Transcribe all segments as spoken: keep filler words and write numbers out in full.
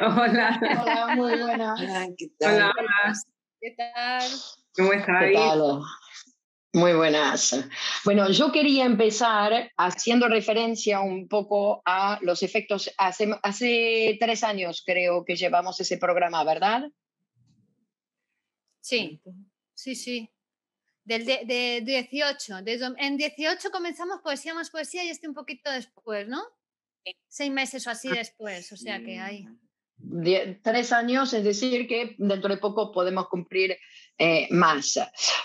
Hola. Hola, muy buenas. ¿Qué tal? Hola, hola. ¿Qué tal? ¿Cómo estás? Muy buenas. Bueno, yo quería empezar haciendo referencia un poco a los efectos. Hace, hace tres años creo que llevamos ese programa, ¿verdad? Sí, sí, sí. Del de, de dieciocho. De, en dieciocho comenzamos Poesía más Poesía y este un poquito después, ¿no? Seis meses o así después, o sea que hay... Die- tres años, es decir que dentro de poco podemos cumplir eh, más.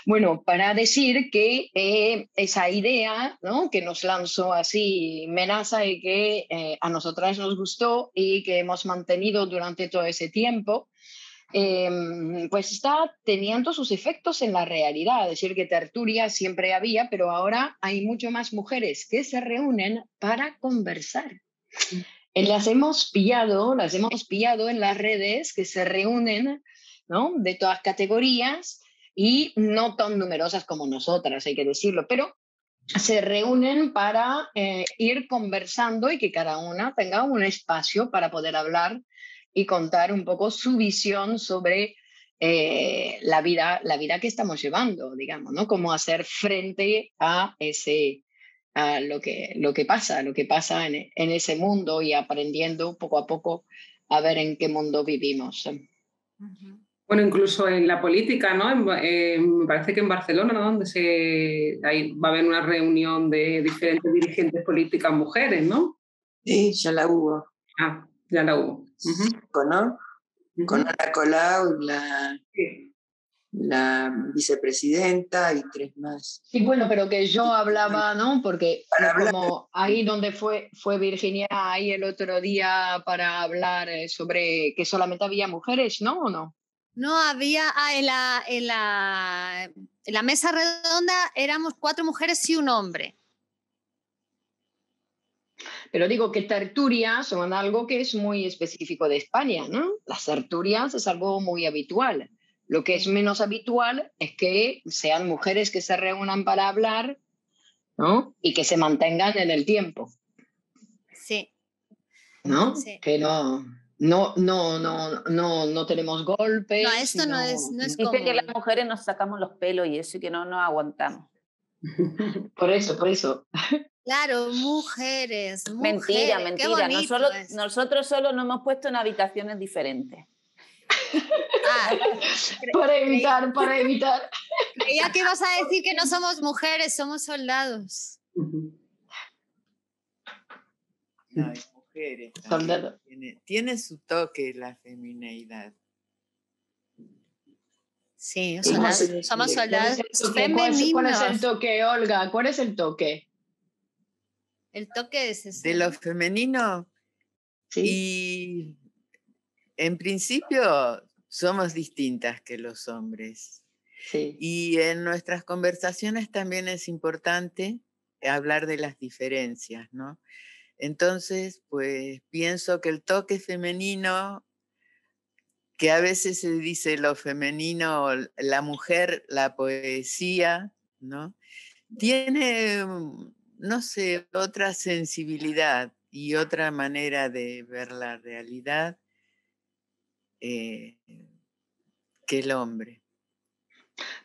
Bueno, para decir que eh, esa idea, ¿no?, que nos lanzó así Menassa y que eh, a nosotras nos gustó y que hemos mantenido durante todo ese tiempo, eh, pues está teniendo sus efectos en la realidad. Es decir que tertulia siempre había, pero ahora hay mucho más mujeres que se reúnen para conversar. Las hemos pillado, las hemos pillado en las redes que se reúnen, ¿no?, de todas categorías y no tan numerosas como nosotras, hay que decirlo, pero se reúnen para eh, ir conversando y que cada una tenga un espacio para poder hablar y contar un poco su visión sobre eh, la vida, la vida que estamos llevando, digamos, ¿no? Cómo hacer frente a ese... a lo que, lo que pasa, lo que pasa en, en ese mundo y aprendiendo poco a poco a ver en qué mundo vivimos. Bueno, incluso en la política, ¿no? En, eh, me parece que en Barcelona, ¿no?, donde se, ahí va a haber una reunión de diferentes dirigentes políticas mujeres, ¿no? Sí, ya la hubo. Ah, ya la hubo. Uh-huh. Con, ¿no? Uh-huh. Con Ana Colau, la... Sí. La vicepresidenta y tres más. Sí, bueno, pero que yo hablaba, ¿no? Porque como ahí donde fue, fue Virginia ahí el otro día para hablar sobre que solamente había mujeres, ¿no? ¿O no? No, había ah, en, la, en, la, en la mesa redonda éramos cuatro mujeres y un hombre. Pero digo que tertulias son algo que es muy específico de España, ¿no? Las tertulias es algo muy habitual. Lo que es menos habitual es que sean mujeres que se reúnan para hablar, ¿no?, y que se mantengan en el tiempo. Sí. ¿No? Sí. Que no, no, no, no, no, no tenemos golpes. No, esto no, no es, no es común. Dice que las mujeres nos sacamos los pelos y eso y que no nos aguantamos. Por eso, por eso. Claro, mujeres, mujeres. Mentira, mentira. Nosotros, nosotros solo nos hemos puesto en habitaciones diferentes. Ah, para evitar, para evitar. Creía que ibas a decir que no somos mujeres, somos soldados. No, hay mujeres. Soldado. Tiene, tiene su toque la femineidad. Sí, soldado, somos soldados femeninos. ¿Cuál es el toque, Olga? ¿Cuál es el toque? El toque es ese. De lo femenino. Sí. Y... en principio somos distintas que los hombres, sí. Y en nuestras conversaciones también es importante hablar de las diferencias, ¿no? Entonces, pues pienso que el toque femenino, que a veces se dice lo femenino, la mujer, la poesía, ¿no?, tiene, no sé, otra sensibilidad y otra manera de ver la realidad. Eh, que el hombre.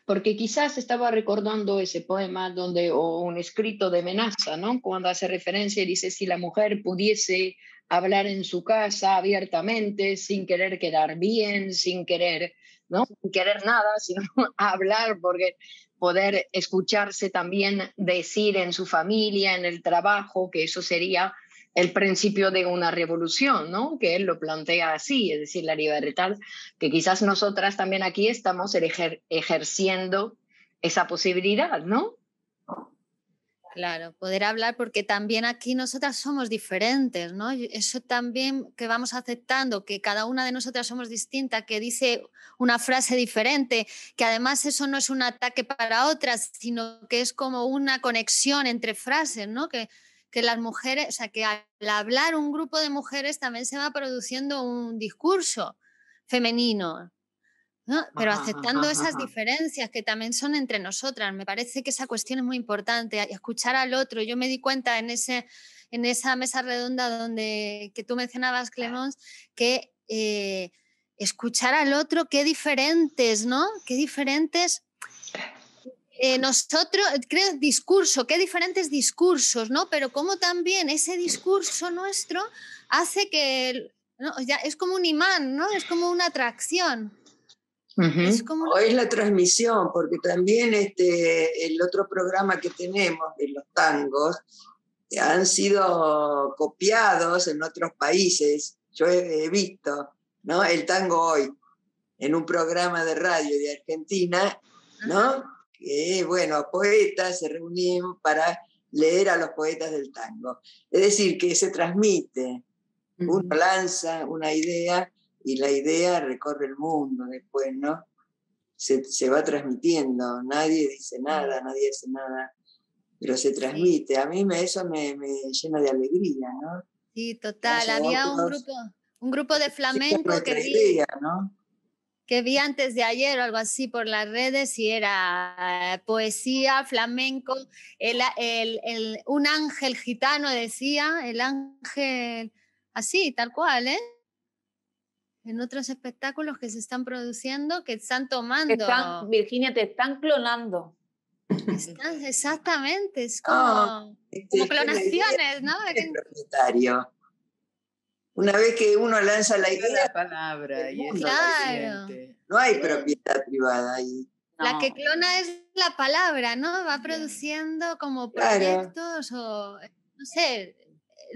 Porque quizás estaba recordando ese poema donde, o un escrito de Menassa, ¿no?, cuando hace referencia y dice, si la mujer pudiese hablar en su casa abiertamente, sin querer quedar bien, sin querer, ¿no?, sin querer nada, sino hablar, porque poder escucharse también decir en su familia, en el trabajo, que eso sería... el principio de una revolución, ¿no?, que él lo plantea así, es decir, la libertad, que quizás nosotras también aquí estamos ejer- ejerciendo esa posibilidad, ¿no? Claro, poder hablar, porque también aquí nosotras somos diferentes, ¿no? Eso también, que vamos aceptando, que cada una de nosotras somos distinta, que dice una frase diferente, que además eso no es un ataque para otras, sino que es como una conexión entre frases, ¿no? Que, que las mujeres, o sea, que al hablar un grupo de mujeres también se va produciendo un discurso femenino, ¿no? Pero aceptando ajá, ajá, esas diferencias que también son entre nosotras. Me parece que esa cuestión es muy importante, escuchar al otro. Yo me di cuenta en, ese, en esa mesa redonda donde, que tú mencionabas, Clemens, que eh, escuchar al otro, qué diferentes, ¿no? Qué diferentes... Eh, nosotros, creo, discurso, qué diferentes discursos, ¿no? Pero cómo también ese discurso nuestro hace que... ¿no? Ya, es como un imán, ¿no? Es como una atracción. Uh-huh. Es como una... O es la transmisión, porque también este, el otro programa que tenemos, de los tangos, han sido copiados en otros países. Yo he visto, ¿no? El tango hoy, en un programa de radio de Argentina, ¿no? Uh-huh. Que, bueno, poetas se reunían para leer a los poetas del tango. Es decir, que se transmite, uno lanza una idea y la idea recorre el mundo después, ¿no? Se, se va transmitiendo, nadie dice nada, nadie hace nada, pero se transmite. A mí me, eso me, me llena de alegría, ¿no? Sí, total. Entonces, había otros, un, grupo, un grupo de flamenco que... Idea, ¿no? que vi antes de ayer o algo así por las redes, y era eh, poesía, flamenco, el, el, el, un ángel gitano decía, el ángel, así, tal cual, ¿eh? En otros espectáculos que se están produciendo, que están tomando... Están, Virginia, te están clonando. Están, exactamente, es como, oh, como clonaciones, ¿no? El propietario. Una vez que uno lanza la idea, la palabra, y es claro. No hay propiedad privada ahí. La no. que clona es la palabra, ¿no? Va produciendo como proyectos claro. o, no sé,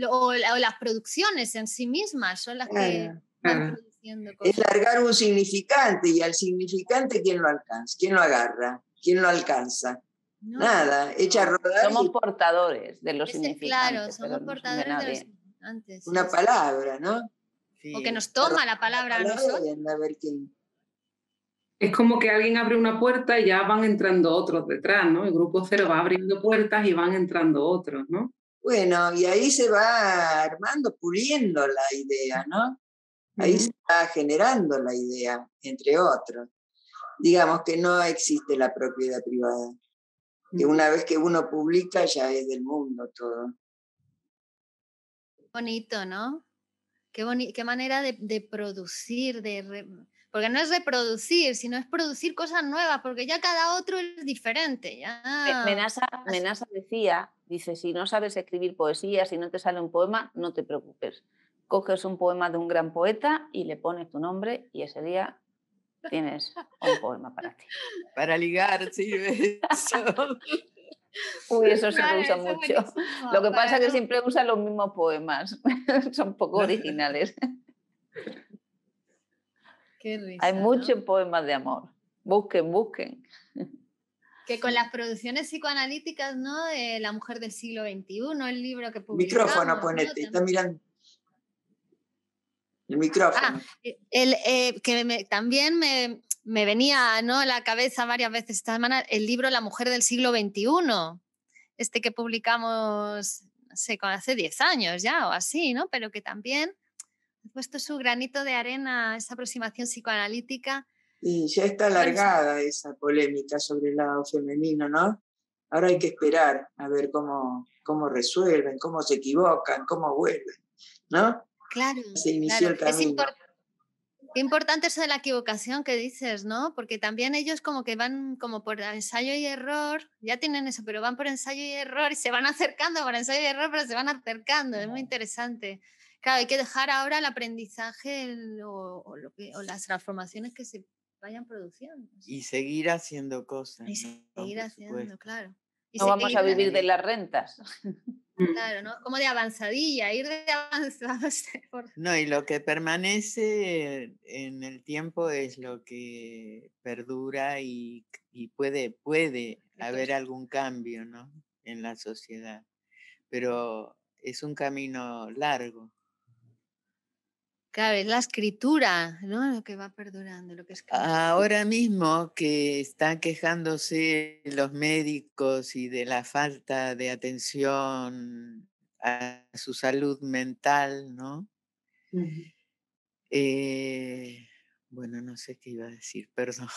o, o las producciones en sí mismas son las claro. que van ah. produciendo cosas. Es largar un significante, y al significante, ¿quién lo alcanza? ¿Quién lo agarra? ¿Quién lo alcanza? No, nada, no. echa a rodar. Somos y... portadores de los significantes. Claro, somos portadores no de los significantes. Antes, una palabra, ¿no? Sí. O que nos toma Pero, la palabra, palabra a nosotros. Es como que alguien abre una puerta y ya van entrando otros detrás, ¿no? El Grupo Cero va abriendo puertas y van entrando otros, ¿no? Bueno, y ahí se va armando, puliendo la idea, ¿no? Ahí uh-huh. se va generando la idea, entre otros. Digamos que no existe la propiedad privada. Uh-huh. Que una vez que uno publica ya es del mundo todo. Bonito, ¿no? Qué, boni- qué manera de, de producir, de re- porque no es reproducir, sino es producir cosas nuevas, porque ya cada otro es diferente. Ya. Menassa, Menassa decía, dice, si no sabes escribir poesía, si no te sale un poema, no te preocupes. Coges un poema de un gran poeta y le pones tu nombre y ese día tienes un poema para ti. Para ligar, sí, eso. Uy, eso se claro, usa mucho. Buenísimo. Lo que pasa bueno. es que siempre usan los mismos poemas. Son poco originales. Qué risa, hay muchos ¿no? poemas de amor. Busquen, busquen. Que con las producciones psicoanalíticas, ¿no? De La mujer del siglo veintiuno, el libro que publicamos. Micrófono, ponete, ¿no? Está mirando. El micrófono. Ah, el, eh, que me, también me... Me venía, ¿no?, a la cabeza varias veces esta semana el libro La mujer del siglo veintiuno, este que publicamos, no sé, hace diez años ya o así, ¿no? Pero que también ha puesto su granito de arena a esa aproximación psicoanalítica. Y ya está alargada esa polémica sobre el lado femenino, ¿no? Ahora hay que esperar a ver cómo, cómo resuelven, cómo se equivocan, cómo vuelven, ¿no? Claro, se inició claro. el camino. Es importante. Qué importante eso de la equivocación que dices, ¿no? Porque también ellos como que van como por ensayo y error, ya tienen eso, pero van por ensayo y error y se van acercando por ensayo y error, pero se van acercando, es muy interesante. Claro, hay que dejar ahora el aprendizaje el, o, o, lo que, o las transformaciones que se vayan produciendo. Y seguir haciendo cosas. Y seguir ¿no? haciendo, claro. Y no vamos a vivir de las rentas. Claro, ¿no? Como de avanzadilla, ir de avanzados. No, y lo que permanece en el tiempo es lo que perdura y, y puede, puede haber algún cambio, ¿no? en la sociedad. Pero es un camino largo. Claro, es la escritura, ¿no? Lo que va perdurando, lo que es... Ahora mismo que están quejándose los médicos y de la falta de atención a su salud mental, ¿no? Uh-huh. eh, bueno, no sé qué iba a decir, perdón.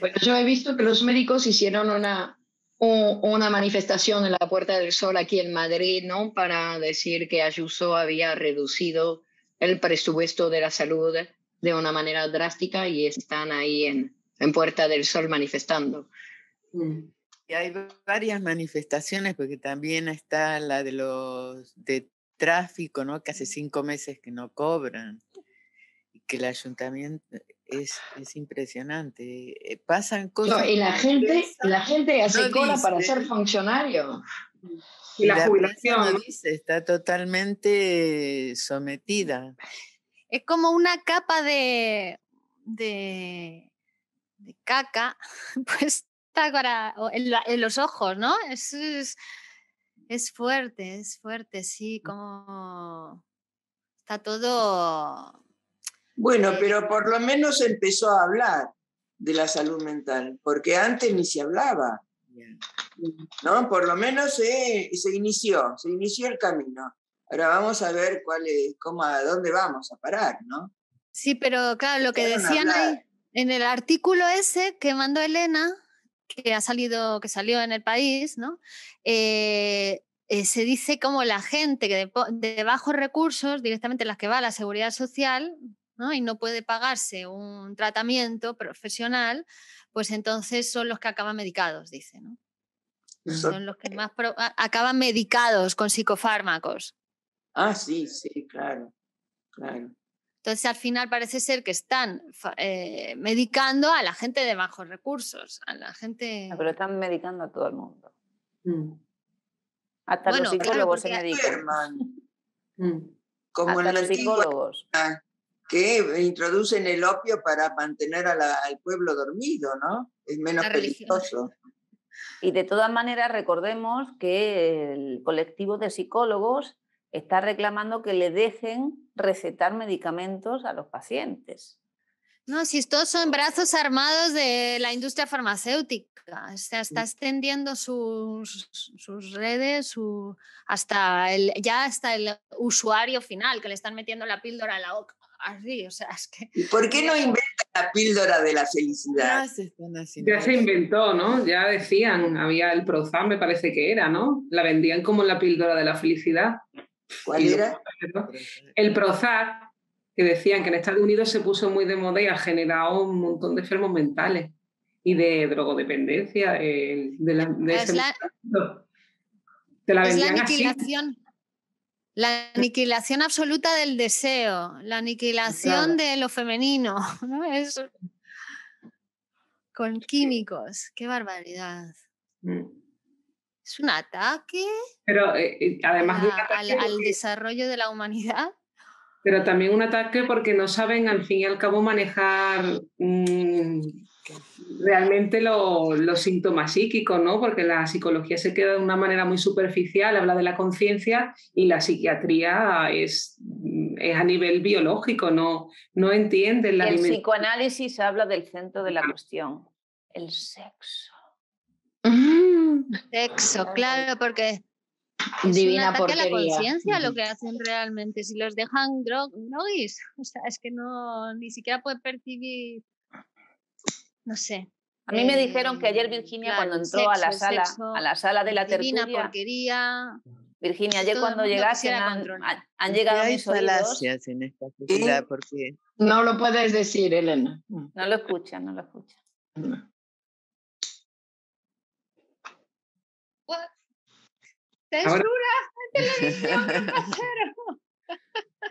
Bueno, yo he visto que los médicos hicieron una... una manifestación en la Puerta del Sol aquí en Madrid, ¿no? Para decir que Ayuso había reducido el presupuesto de la salud de una manera drástica y están ahí en, en Puerta del Sol manifestando. Y hay varias manifestaciones, porque también está la de los de tráfico, ¿no? Que hace cinco meses que no cobran, y que el ayuntamiento... Es, es impresionante. Pasan cosas... No, y la gente, la gente hace no cola dice, para ser funcionario. Y, y la, la jubilación no dice, está totalmente sometida. Es como una capa de, de, de caca puesta para, en, la, en los ojos, ¿no? Es, es, es fuerte, es fuerte, sí, como está todo... Bueno, pero por lo menos empezó a hablar de la salud mental, porque antes ni se hablaba, ¿no? Por lo menos eh, se inició, se inició el camino. Ahora vamos a ver cuál es, cómo, a dónde vamos a parar, ¿no? Sí, pero claro, lo que decían ahí, en el artículo ese que mandó Elena, que ha salido, que salió en El País, ¿no? Eh, Eh, se dice como la gente que de, de bajos recursos, directamente las que va a la seguridad social, ¿no? Y no puede pagarse un tratamiento profesional, pues entonces son los que acaban medicados, dice, ¿no? Son los que más pro- acaban medicados con psicofármacos. Ah, sí, sí, claro, claro. Entonces al final parece ser que están eh, medicando a la gente de bajos recursos, a la gente... Pero están medicando a todo el mundo. Mm. Hasta bueno, los psicólogos claro, se medican. Mm. Como en los psicólogos. Que introducen el opio para mantener a la, al pueblo dormido, ¿no? Es menos peligroso. Y de todas maneras, recordemos que el colectivo de psicólogos está reclamando que le dejen recetar medicamentos a los pacientes. No, si estos son brazos armados de la industria farmacéutica, o sea, está extendiendo sus, sus redes su, hasta el, ya hasta el usuario final, que le están metiendo la píldora a la boca. Así, o sea, es que... ¿Y por qué no inventan la píldora de la felicidad? Ya se inventó, ¿no? Ya decían, había el Prozac, me parece que era, ¿no? La vendían como la píldora de la felicidad. ¿Cuál y era? Lo... El Prozac. Que decían que en Estados Unidos se puso muy de moda y ha generado un montón de enfermos mentales y de drogodependencia. De, de la, de es ese la, de la, es la aniquilación, la aniquilación absoluta del deseo, la aniquilación claro. de lo femenino, ¿no? Es, con químicos, qué barbaridad. Mm. Es un ataque. Pero eh, además a, de un ataque, al, al que... desarrollo de la humanidad. Pero también un ataque porque no saben, al fin y al cabo, manejar mmm, realmente lo, los síntomas psíquicos, ¿no? Porque la psicología se queda de una manera muy superficial, habla de la conciencia, y la psiquiatría es, es a nivel biológico, no, no entienden la... Y el psicoanálisis habla del centro de la cuestión, el sexo. Mm, sexo, claro, porque... Es divina un ataque porquería. A la conciencia lo que hacen realmente, si los dejan droguis, o sea, es que no, ni siquiera puede percibir, no sé. A mí eh, me dijeron que ayer Virginia claro, cuando entró sexo, a la sala, sexo, a la sala de la tertulia. Divina porquería. Virginia, ayer cuando llegaste han, han, han llegado mis oídos. En esta sociedad, porque... No lo puedes decir, Elena. No lo escuchan, no lo escuchan. No. Ahora, televisión,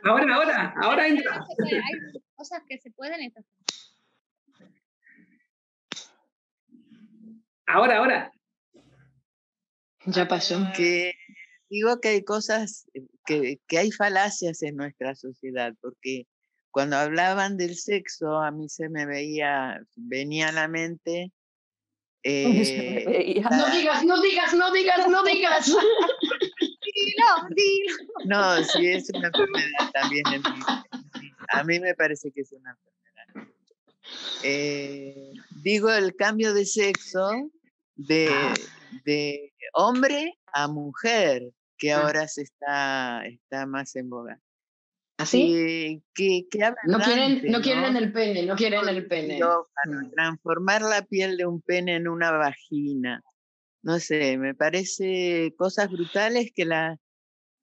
ahora, ahora, ahora entra. Hay cosas que se pueden entrar. Ahora, ahora. Ya pasó. Que digo que hay cosas, que, que hay falacias en nuestra sociedad, porque cuando hablaban del sexo, a mí se me veía, venía a la mente Eh, no digas, no digas, no digas, no digas. Dilo, dilo. No, sí es una enfermedad también. En mí. A mí me parece que es una enfermedad. Eh, digo el cambio de sexo de, de hombre a mujer, que ahora se está, está más en boga. ¿Así? Que, que, que no quieren, no, ¿no? quieren el pene, no quieren el pene. Yo, para transformar la piel de un pene en una vagina. No sé, me parece cosas brutales que la,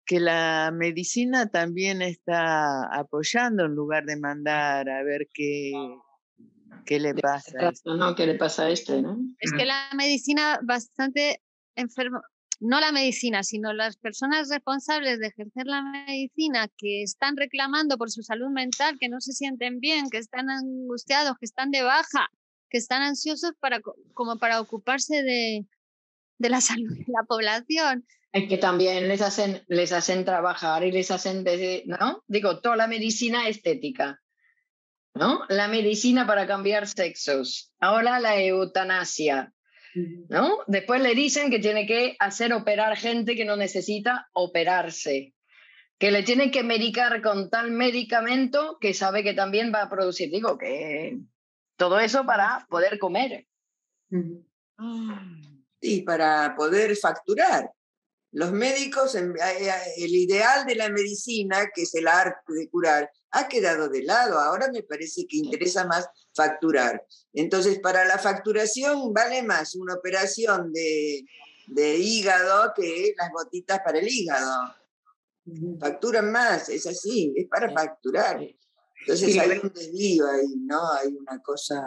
que la medicina también está apoyando en lugar de mandar a ver qué, qué le pasa. Claro, a este. ¿No? ¿Qué le pasa a este? ¿No? Es que la medicina bastante enferma. No la medicina, sino las personas responsables de ejercer la medicina que están reclamando por su salud mental, que no se sienten bien, que están angustiados, que están de baja, que están ansiosos para, como para ocuparse de, de la salud de la población. Es que también les hacen, les hacen trabajar y les hacen, desde, ¿no? Digo, toda la medicina estética, ¿no? La medicina para cambiar sexos. Ahora la eutanasia. ¿No? Después le dicen que tiene que hacer operar gente que no necesita operarse, que le tienen que medicar con tal medicamento que sabe que también va a producir, digo, que todo eso para poder comer. Y para poder facturar. Los médicos, el ideal de la medicina, que es el arte de curar, ha quedado de lado. Ahora me parece que interesa más facturar. Entonces, para la facturación vale más una operación de, de hígado que las gotitas para el hígado. Facturan más, es así, es para facturar. Entonces hay un desvío ahí, ¿no? Hay una cosa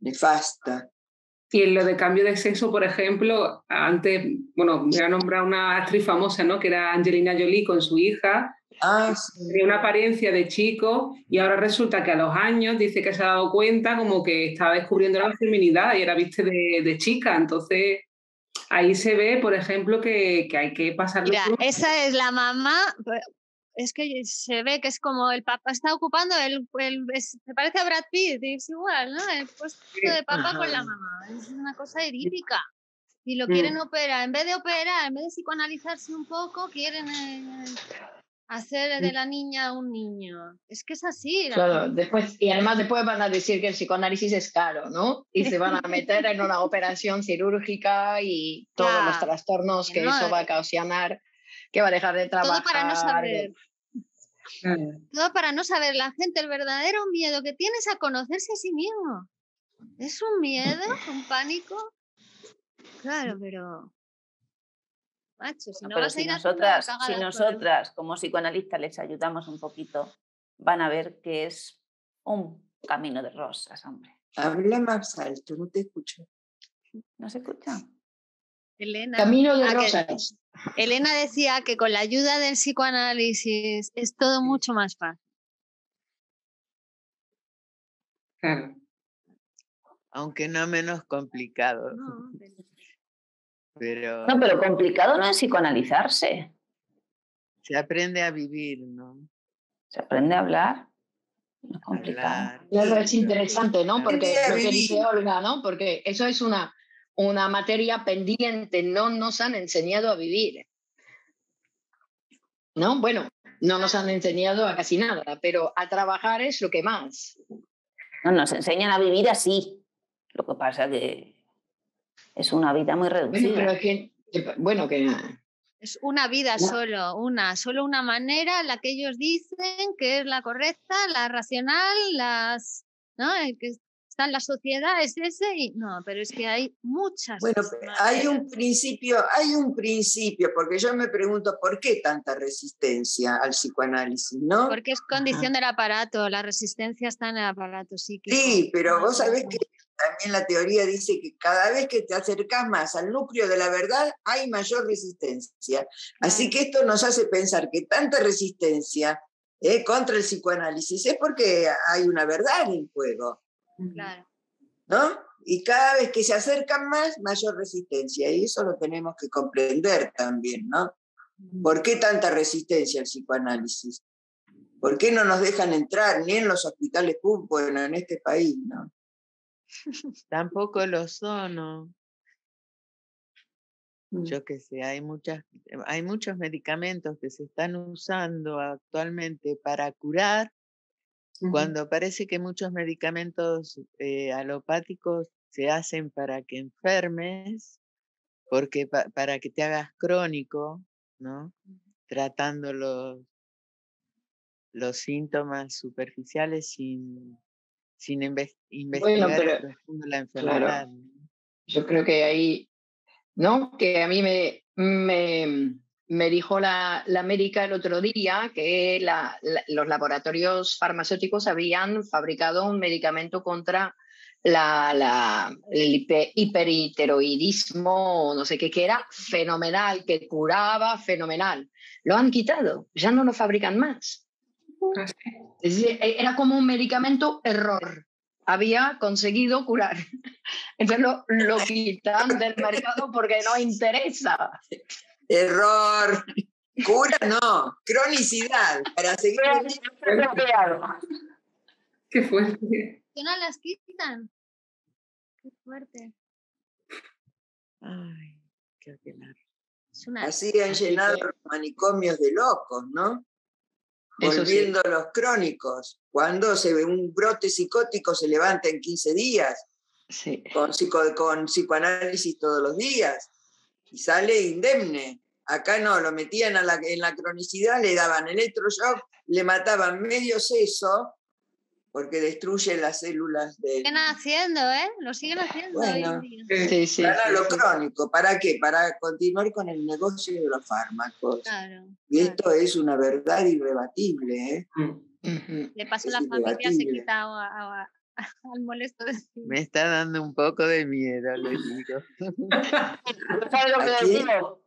nefasta. Y en lo de cambio de sexo, por ejemplo, antes, bueno, me ha nombrado una actriz famosa, ¿no? Que era Angelina Jolie con su hija. Ah, sí. Tenía una apariencia de chico y ahora resulta que a los años dice que se ha dado cuenta como que estaba descubriendo la feminidad y era viste de, de chica. Entonces, ahí se ve, por ejemplo, que, que hay que pasarlo. Mira, por... esa es la mamá... Es que se ve que es como el papá está ocupando, el, el, es, se parece a Brad Pitt, es igual, ¿no? El puesto de papá Ajá. con la mamá, es una cosa idílica. Y lo mm. quieren operar, en vez de operar, en vez de psicoanalizarse un poco, quieren eh, hacer de la niña un niño. Es que es así. Claro, después, y además después van a decir que el psicoanálisis es caro, ¿no? Y se van a meter en una operación cirúrgica y todos ya. los trastornos que no, eso va a ocasionar. Que va a dejar de trabajar. Todo para no saber. Todo para no saber. La gente, el verdadero miedo que tiene es a conocerse a sí mismo. Es un miedo, un pánico. Claro, pero... Macho, si no, no vas si a ir nosotras, a si nosotras, como psicoanalistas, les ayudamos un poquito, van a ver que es un camino de rosas, hombre. Habla más alto, no te escucho. ¿No se escucha? Elena, camino de rosas. Que, Elena decía que con la ayuda del psicoanálisis es todo mucho más fácil. Claro. Aunque no menos complicado. No, pero, pero, no, pero complicado no es psicoanalizarse. Se aprende a vivir, ¿no? Se aprende a hablar. No es complicado. Claro, es interesante, ¿no? Porque lo que dice Olga, ¿no? Porque eso es una... una materia pendiente, no nos han enseñado a vivir. No, bueno, no nos han enseñado a casi nada, pero a trabajar es lo que más. No, nos enseñan a vivir así. Lo que pasa que es una vida muy reducida. Bueno, pero es que, bueno, que... es una vida no. solo, una, solo una manera, la que ellos dicen que es la correcta, la racional, las... ¿no? El que... está en la sociedad, es ese, y no, pero es que hay muchas. Bueno, hay un principio, hay un principio, porque yo me pregunto por qué tanta resistencia al psicoanálisis, ¿no? Porque es condición del aparato, la resistencia está en el aparato psíquico. Sí, pero vos sabés que también la teoría dice que cada vez que te acercas más al núcleo de la verdad, hay mayor resistencia. Así que esto nos hace pensar que tanta resistencia eh, contra el psicoanálisis es porque hay una verdad en juego. Claro. ¿No? Y cada vez que se acercan más, mayor resistencia. Y eso lo tenemos que comprender también, ¿no? ¿Por qué tanta resistencia al psicoanálisis? ¿Por qué no nos dejan entrar ni en los hospitales públicos, bueno, en este país, ¿no? Tampoco el ozono. Yo qué sé, hay, muchas, hay muchos medicamentos que se están usando actualmente para curar, uh-huh. cuando parece que muchos medicamentos eh, alopáticos se hacen para que enfermes, porque pa- para que te hagas crónico, ¿no? Tratando los, los síntomas superficiales sin, sin inve- investigar bueno, pero, profundo la enfermedad. Claro. Yo creo que ahí... ¿no? Que a mí me, me, me dijo la, la médica el otro día que la, la, los laboratorios farmacéuticos habían fabricado un medicamento contra la, la, el hiper, hiperhiperoidismo, no sé qué, que era fenomenal, que curaba fenomenal. Lo han quitado, ya no lo fabrican más. Es decir, era como un medicamento error. Había conseguido curar. Entonces lo, lo quitan del mercado porque no interesa. Error. Cura no. Cronicidad. Para seguir. Qué fuerte. Que no las quitan. Qué fuerte. Ay, qué ordenar. Así han llenado los manicomios de locos, ¿no? Volviendo sí. los crónicos, cuando se ve un brote psicótico se levanta en quince días, sí. con, psico, con psicoanálisis todos los días, y sale indemne. Acá no, lo metían a la, en la cronicidad, le daban electroshock, le mataban medio seso, porque destruye las células de... Siguen haciendo, ¿eh? Lo siguen haciendo. Bueno, hoy sí, sí, sí, para sí, lo sí. crónico, ¿para qué? Para continuar con el negocio de los fármacos. Claro, y claro. esto es una verdad irrebatible, ¿eh? Le pasó a la familia, se quitaba al molesto. De... Me está dando un poco de miedo, les digo. ¿Sabes lo que les digo?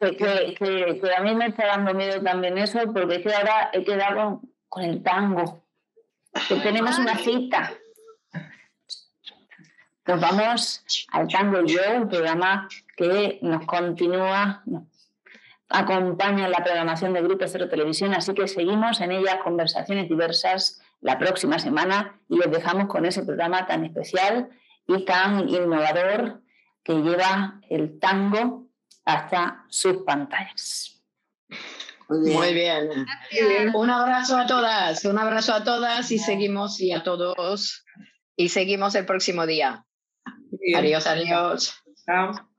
Que, que, que, que a mí me está dando miedo también eso, porque yo ahora he quedado con el tango. Que tenemos una cita. Nos vamos al Tango Yo, un programa que nos continúa, nos acompaña en la programación de Grupo Cero Televisión, así que seguimos en ellas conversaciones diversas la próxima semana y les dejamos con ese programa tan especial y tan innovador que lleva el tango hasta sus pantallas. Muy bien. Muy bien. Muy bien. Un abrazo a todas, un abrazo a todas y seguimos y a todos y seguimos el próximo día. Adiós, adiós. Chao.